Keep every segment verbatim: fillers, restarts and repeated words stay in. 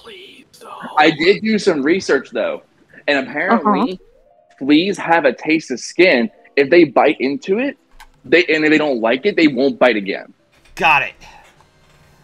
Please don't. I did do some research though, and apparently uh-huh. fleas have a taste of skin. If they bite into it, they and if they don't like it, they won't bite again. Got it.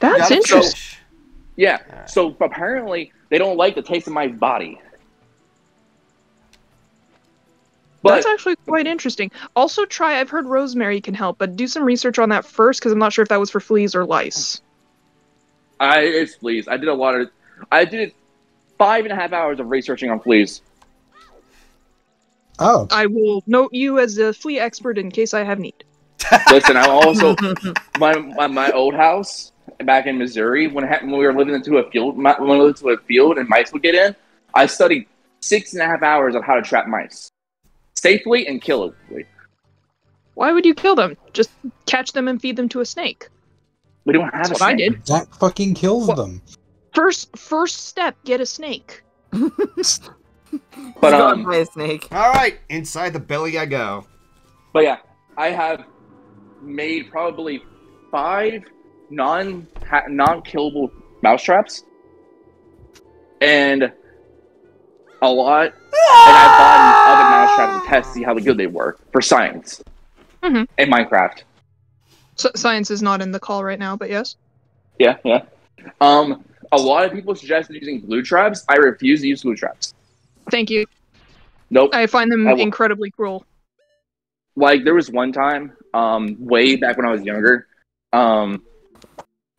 That's Got it. interesting. So, yeah. Right. So apparently they don't like the taste of my body. But, that's actually quite interesting. Also try, I've heard rosemary can help, but do some research on that first, because I'm not sure if that was for fleas or lice. I, it's fleas. I did a lot of, I did five and a half hours of researching on fleas. Oh. I will note you as a flea expert in case I have need. Listen, I also, my, my my old house back in Missouri, when, it happened, when we were living into a field, when we lived into a field and mice would get in, I studied six and a half hours of how to trap mice. Safely and kill them. Why would you kill them? Just catch them and feed them to a snake. We don't have That's a snake. I did. That fucking kills well, them. First, first step, get a snake. But um, by a snake. All right, inside the belly I go. But yeah, I have made probably five non non killable mousetraps, and a lot. And I bought other mousetraps to test to see how good they were for science mm-hmm. and Minecraft. So, science is not in the call right now, but yes. Yeah, yeah. Um, a lot of people suggested using glue traps. I refuse to use glue traps. Thank you. Nope. I find them I incredibly cruel. Like there was one time, um, way back when I was younger, um,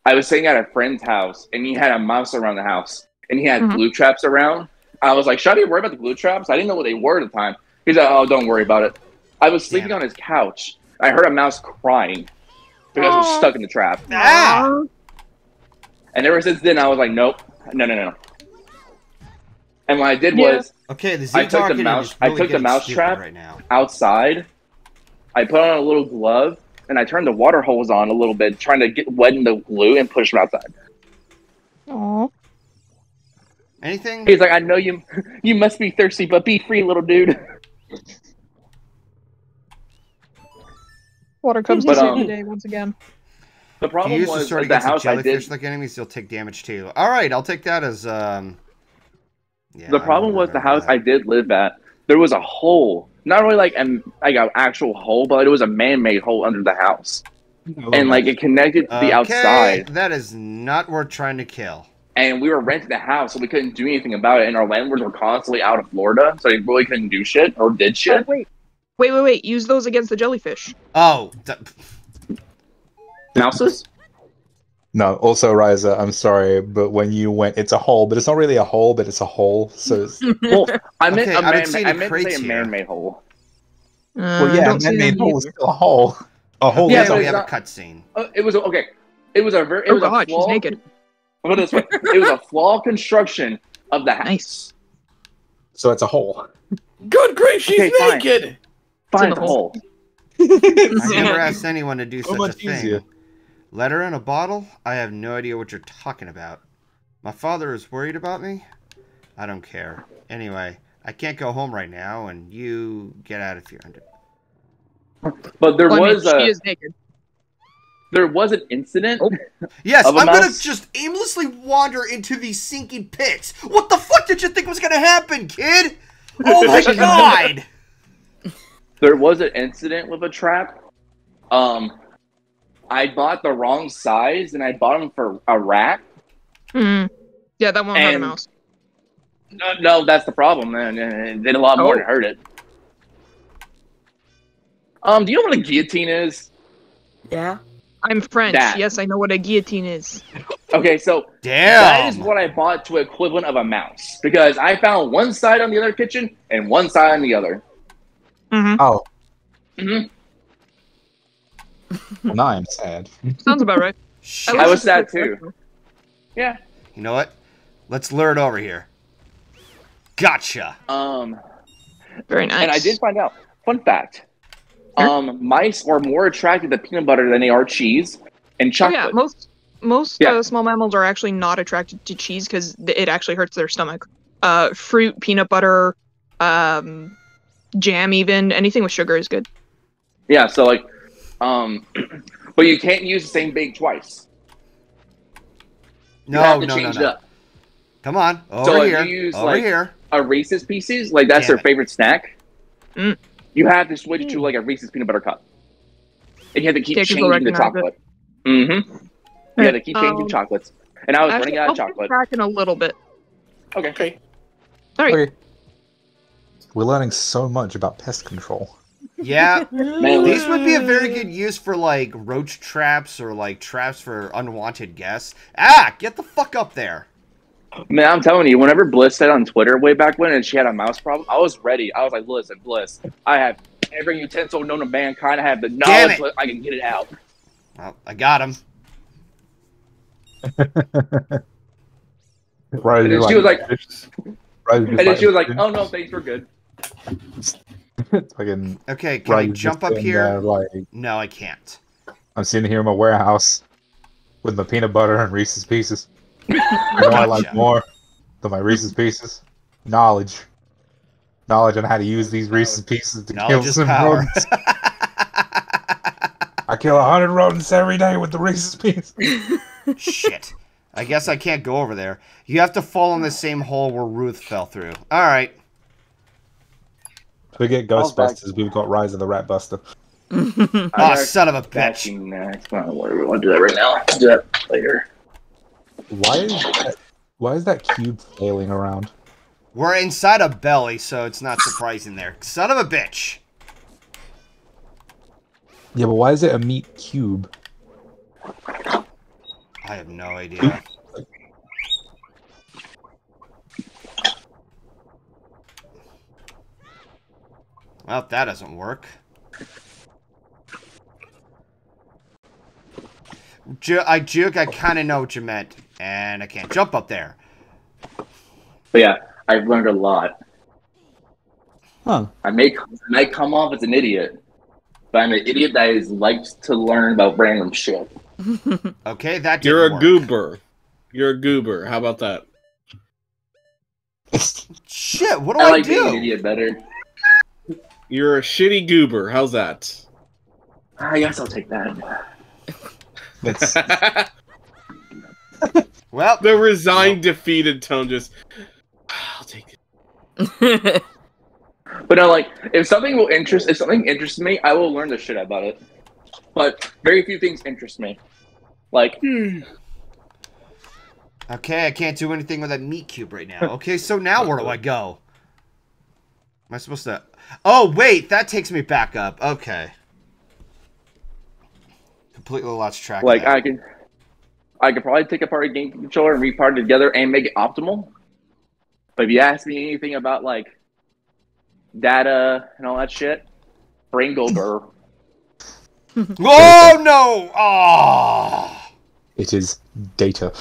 I was staying at a friend's house and he had a mouse around the house and he had mm-hmm. glue traps around. I was like, should I be worried about the glue traps? I didn't know what they were at the time. He's like, oh, don't worry about it. I was sleeping Damn. on his couch. I heard a mouse crying because Aww. it was stuck in the trap. Ah. And ever since then, I was like, nope. No, no, no. And what I did yeah. was, okay, the I took the mouse, really I took the mouse trap right now. outside. I put on a little glove, and I turned the water hose on a little bit, trying to get wetting the glue and push them outside. Aww. Anything? He's like, I know you you must be thirsty, but be free, little dude. Water comes but, um, to save the day once again. The problem you was the, the house I did... like enemies, you'll take damage too. Alright, I'll take that as... Um... Yeah, the problem was the house that. I did live at, there was a hole. Not really like an, like an actual hole, but it was a man-made hole under the house. Oh, and like it connected to okay, the outside. That is not worth trying to kill. And we were renting a house, so we couldn't do anything about it. And our landlords were constantly out of Florida, so they really couldn't do shit or did shit. Oh, wait, wait, wait, wait! Use those against the jellyfish. Oh, mouses. No. Also, Ryza, I'm sorry, but when you went, it's a hole, but it's not really a hole, but it's a hole. So it's... well, I meant okay, a man-made. I meant to say a man-made hole. Uh, well, yeah, man-made hole is still a hole. A hole. Yeah, so we have not... a cutscene. Uh, it was okay. It was a very. It oh was God, a she's naked. Put it this way. It was a flawed construction of the house. Nice. So it's a hole. Good grief, she's okay, naked! Find a hole. I never asked anyone to do so such a thing. Easier. Let her in a bottle? I have no idea what you're talking about. My father is worried about me? I don't care. Anyway, I can't go home right now, and you get out of here. But there well, was I mean, a... She is naked. There was an incident. Oh. Yes, I'm mouse. gonna just aimlessly wander into these sinking pits. What the fuck did you think was gonna happen, kid? Oh my god! There was an incident with a trap. Um, I bought the wrong size, and I bought them for a rat. Mm. Yeah, that won't hurt a mouse. No, no, that's the problem. Man. It did a lot oh. more to hurt it. Um, do you know what a guillotine is? Yeah. I'm French. That. Yes, I know what a guillotine is. Okay, so Damn. that is what I bought to equivalent of a mouse. Because I found one side on the other kitchen and one side on the other. Mm-hmm. Oh. Mm-hmm. Well, now I'm sad. Sounds about right. I, I was sad too. Yeah. You know what? Let's lure it over here. Gotcha. Um. Very nice. And I did find out. Fun fact. Um, mice are more attracted to peanut butter than they are cheese and chocolate. Oh, yeah, most most yeah. Uh, small mammals are actually not attracted to cheese because it actually hurts their stomach. Uh, fruit, peanut butter, um, jam, even anything with sugar is good. Yeah, so like, um, but you can't use the same bag twice. No, you have to no, change no, no. It up. Come on. Over so here. You use, over like, here. A Reese's Pieces? Like, that's Damn their it. favorite snack? Mm. You have to switch mm. to, like, a Reese's Peanut Butter Cup. And you have to keep Take changing the chocolate. Mm-hmm. You have to keep changing um, chocolates. And I was actually, running out I'll of chocolate. I'll back in a little bit. Okay. Okay. Sorry. Okay. We're learning so much about pest control. Yeah. These would be a very good use for, like, roach traps or, like, traps for unwanted guests. Ah! Get the fuck up there. Man, I'm telling you, whenever Bliss said on Twitter way back when and she had a mouse problem, I was ready. I was like, listen, Bliss, I have every utensil known to mankind. I have the knowledge that I can get it out. Well, I got him. Right, and then she was like, right, and then she was like, oh no, thanks, we're good. Fucking okay, can right, I jump up here? There, like, no, I can't. I'm sitting here in my warehouse with my peanut butter and Reese's Pieces. You know I like more than my Reese's Pieces. Knowledge. Knowledge on how to use these Reese's Pieces to knowledge kill some power. rodents. I kill a hundred rodents every day with the Reese's Pieces. Shit. I guess I can't go over there. You have to fall in the same hole where Ruth fell through. Alright. We get Ghostbusters, we've got Rise of the Ratbuster. Oh, son of a bitch. Next. I don't know, we'll do that right now. We'll do that later. Why is that, why is that cube flailing around? We're inside a belly, so it's not surprising there. Son of a bitch. Yeah, but why is it a meat cube? I have no idea. Well, that doesn't work. Ju I juke, I kind of know what you meant. And I can't jump up there. But yeah, I've learned a lot. Huh. I may, may come off as an idiot, but I'm an idiot that is likes to learn about random shit. Okay, that didn't You're a work. goober. You're a goober. How about that? Shit, what do I, I like do? Being an idiot better. You're a shitty goober. How's that? I guess I'll take that. That's... well, the resigned, well. defeated tone just. I'll take it. But no, like if something will interest, if something interests me, I will learn the shit about it. But very few things interest me. Like, hmm. okay, I can't do anything with that meat cube right now. Okay, so now where do I go? Am I supposed to? Oh wait, that takes me back up. Okay. Completely lost track. Like of that. I can, I could probably take apart a game controller and repart it together and make it optimal. But if you ask me anything about like data and all that shit, Bringlebur. Oh no! Oh. It is data.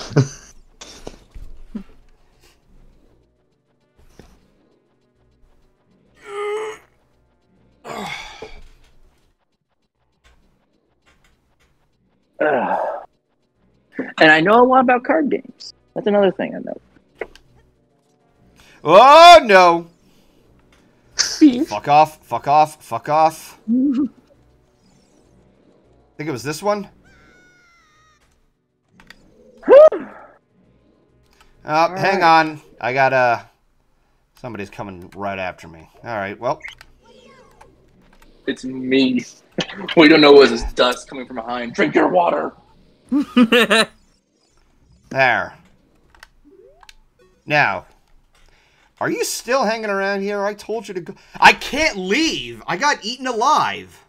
And I know a lot about card games. That's another thing I know. Oh no! Fuck off! Fuck off! Fuck off! I think it was this one. Oh, right. Hang on. I got a... Uh, somebody's coming right after me. All right, well. It's me. We don't know what is this dust coming from behind. Drink your water. There. Now. Are you still hanging around here? I told you to go. I can't leave. I got eaten alive.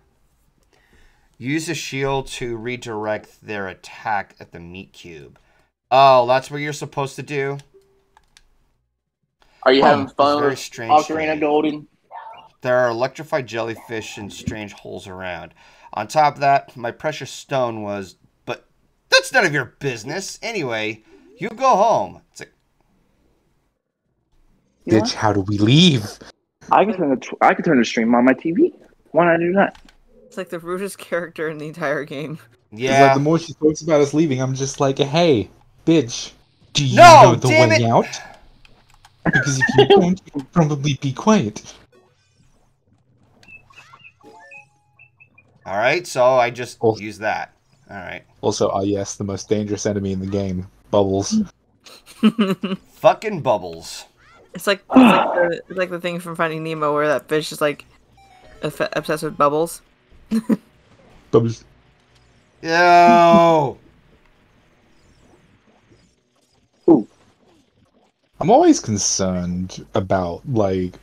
Use a shield to redirect their attack at the meat cube. Oh, that's what you're supposed to do? Are you oh, having fun with Ocarina Golden? There are electrified jellyfish and strange holes around. On top of that, my precious stone was... But that's none of your business. Anyway, you go home. It's like... You Bitch, how do we leave? I can turn the, I can turn the stream on my T V. Why not do that? It's like the rudest character in the entire game. Yeah. Like the more she talks about us leaving, I'm just like, hey, bitch, do you no, know the way it. out? Because if you don't, you'll probably be quiet. Alright, so I just also, use that. Alright. Also, ah, uh, yes, the most dangerous enemy in the game, bubbles. Fucking bubbles. It's like, it's like, the, it's like the thing from Finding Nemo where that fish is like obsessed with bubbles. Bubbles. Yo. Ooh. I'm always concerned about like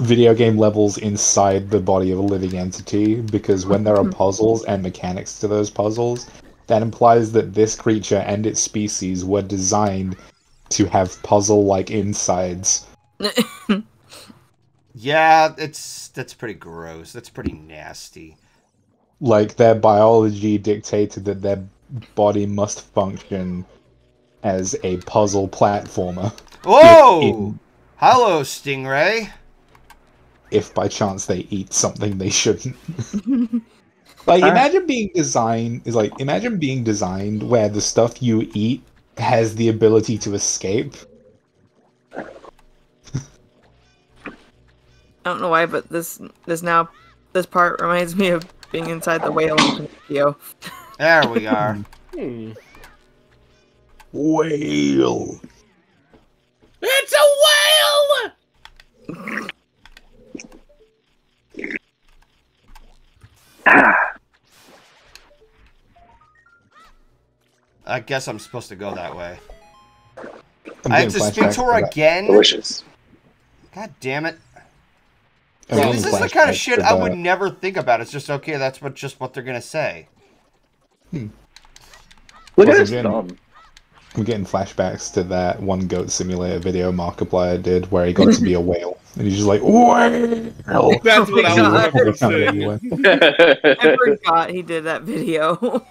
video game levels inside the body of a living entity, because when there are puzzles and mechanics to those puzzles, that implies that this creature and its species were designed to have puzzle-like insides. Yeah, it's that's pretty gross. That's pretty nasty. Like, their biology dictated that their body must function as a puzzle platformer. Whoa! Hello, Stingray! If by chance they eat something they shouldn't. Like, uh, imagine being designed is like imagine being designed where the stuff you eat has the ability to escape. I don't know why, but this this now this part reminds me of being inside the whale in Pinocchio. There we are. Hmm. Whale. It's a whale. I guess I'm supposed to go that way. I have to speak to her again? Delicious. God damn it. See, this is the kind of shit I would never think about. It's just, okay, that's what just what they're going to say. Hmm. Look at this dumb. I'm getting flashbacks to that one Goat Simulator video Markiplier did where he got to be a whale. And he's just like, whale! That's what I was referencing. I forgot he did that video.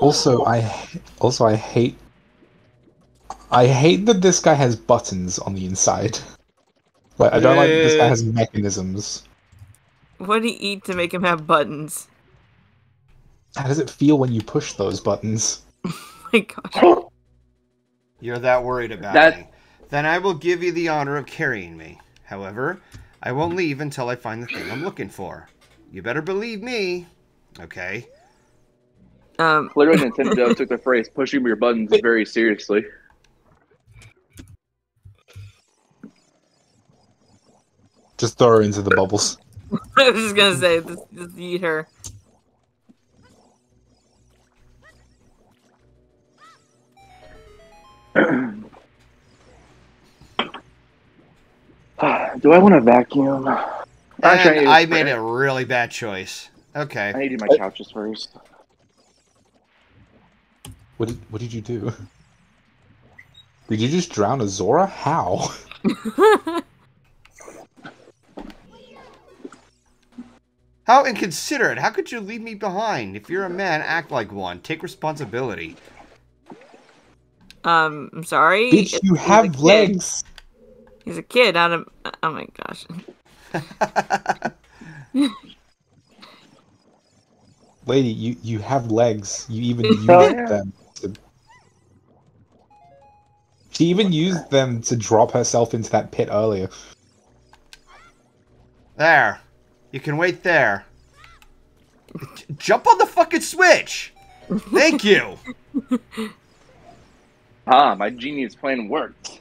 Also, I also I hate I hate that this guy has buttons on the inside. Like, I don't like that this guy has mechanisms. What do you eat to make him have buttons? How does it feel when you push those buttons? Oh my gosh. You're that worried about that... me. Then I will give you the honor of carrying me. However, I won't leave until I find the thing I'm looking for. You better believe me. Okay. Um... Literally, Nintendo took the phrase, pushing your buttons, very seriously. Just throw her into the bubbles. I was just gonna say, just, just eat her. Do I want to vacuum? Actually, I, I made a really bad choice. Okay. I need to do my couches first. What did, what did you do? Did you just drown a Zora? How? How inconsiderate. How could you leave me behind? If you're a man, act like one. Take responsibility. Um, I'm sorry. Bitch, you He's have legs. He's a kid. Out of oh my gosh. Lady, you you have legs. You even use them. To... She even used them to drop herself into that pit earlier. There, you can wait there. J jump on the fucking switch. Thank you. Ah, my genius plan worked.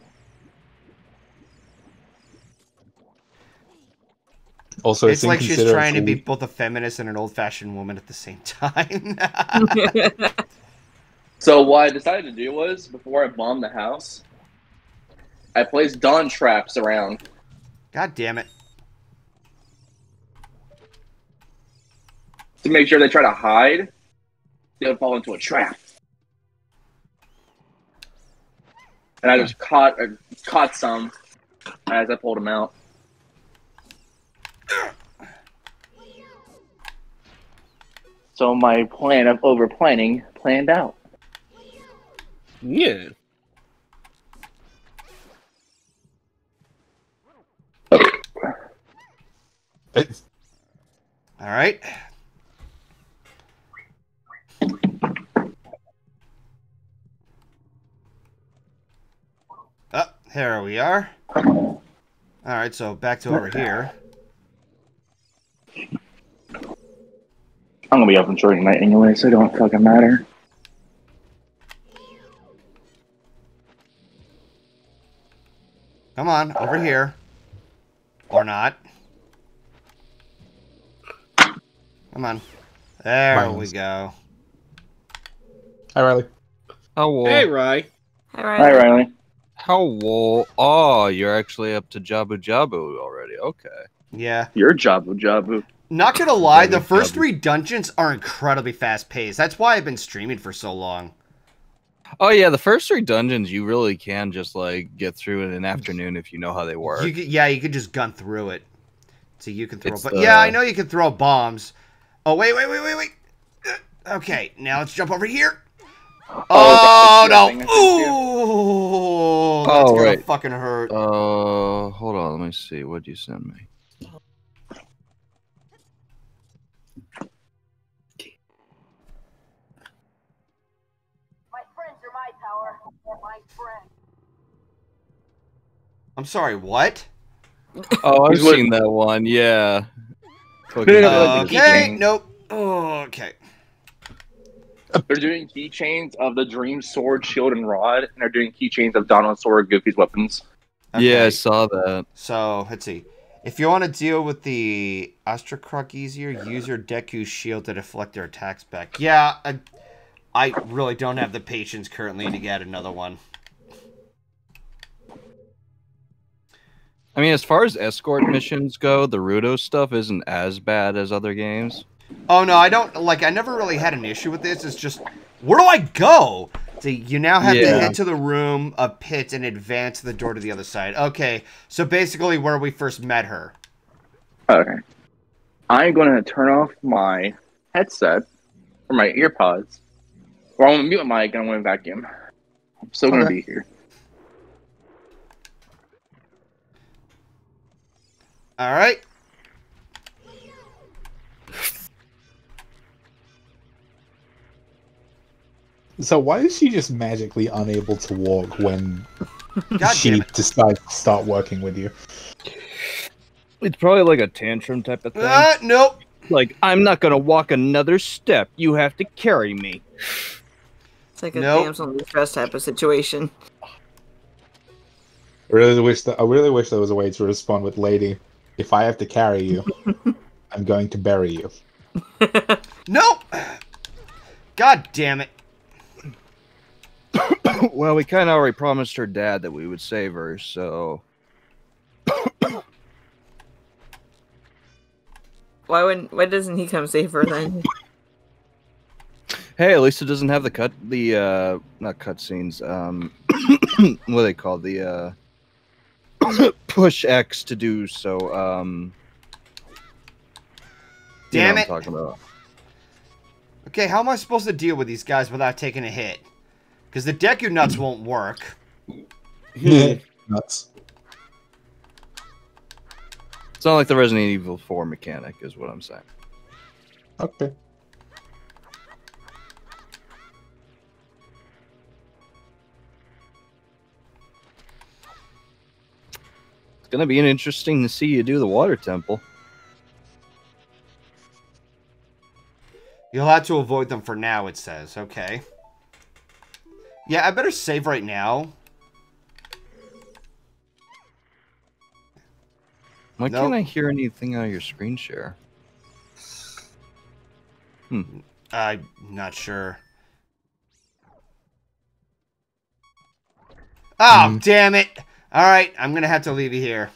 Also, it's, it's like she's trying to be both a feminist and an old-fashioned woman at the same time. So what I decided to do was, before I bombed the house, I placed Dawn traps around. God damn it. To make sure they try to hide, they would fall into a trap. And I just caught uh, caught some as I pulled them out. So my plan of over planning planned out. Yeah. Okay. It's... All right. There we are. Alright, so back to over here. I'm gonna be up until tonight anyway, so it don't fucking matter. Come on, over here. Or not. Come on. There Mine's. we go. Hi, Riley. How hey, Ry. Hi, Riley. Hi, Riley. How wool? Oh, you're actually up to Jabu-Jabu already. Okay. Yeah. You're Jabu-Jabu. Not gonna lie, Jabu-Jabu. The first three dungeons are incredibly fast-paced. That's why I've been streaming for so long. Oh yeah, the first three dungeons you really can just like get through in an afternoon if you know how they work. You could, yeah, you could just gun through it. So you can throw, but the... yeah, I know you can throw bombs. Oh wait, wait, wait, wait, wait. Okay, now let's jump over here. Oh, oh no! Ooh, that's oh, gonna right. fucking hurt. Oh, uh, hold on, let me see. What'd you send me? I'm sorry, what? Oh, I've seen that one, yeah. Okay, nope. Oh, okay. They're doing keychains of the Dream Sword, Shield, and Rod, and they're doing keychains of Donald Sword, Goofy's weapons. Okay. Yeah, I saw that. So, let's see. If you want to deal with the Astrocruck easier, yeah. use your Deku Shield to deflect their attacks back. Yeah, I, I really don't have the patience currently to get another one. I mean, as far as escort missions go, the Rudo stuff isn't as bad as other games. Oh, no, I don't, like, I never really had an issue with this. It's just, where do I go? So you now have yeah. to head to the room, a pit, and advance the door to the other side. Okay, so basically where we first met her. Okay. I'm going to turn off my headset, or my ear pods, or I'm going to mute my mic and I'm going to vacuum. I'm still okay. going to be here. All right. So why is she just magically unable to walk when God she decides to start working with you? It's probably like a tantrum type of thing. Uh, nope. Like, I'm not going to walk another step. You have to carry me. It's like a nope. damsel in distress type of situation. I really wish that, I really wish there was a way to respond with lady. If I have to carry you, I'm going to bury you. Nope! God damn it. Well, we kind of already promised her dad that we would save her, so... Why wouldn't? Why doesn't he come save her then? Hey, at least it doesn't have the cut... The, uh... Not cutscenes, um... what do they call the, uh... push X to do so. Um, Damn it! Talking about. Okay, how am I supposed to deal with these guys without taking a hit? Because the Deku Nuts won't work. Nuts. It's not like the Resident Evil four mechanic, is what I'm saying. Okay. It's gonna be interesting to see you do the Water Temple. You'll have to avoid them for now, it says. Okay. Yeah, I better save right now. Why nope. can't I hear anything on your screen share? Hmm. I'm not sure. Oh, mm. damn it! All right, I'm gonna have to leave you here.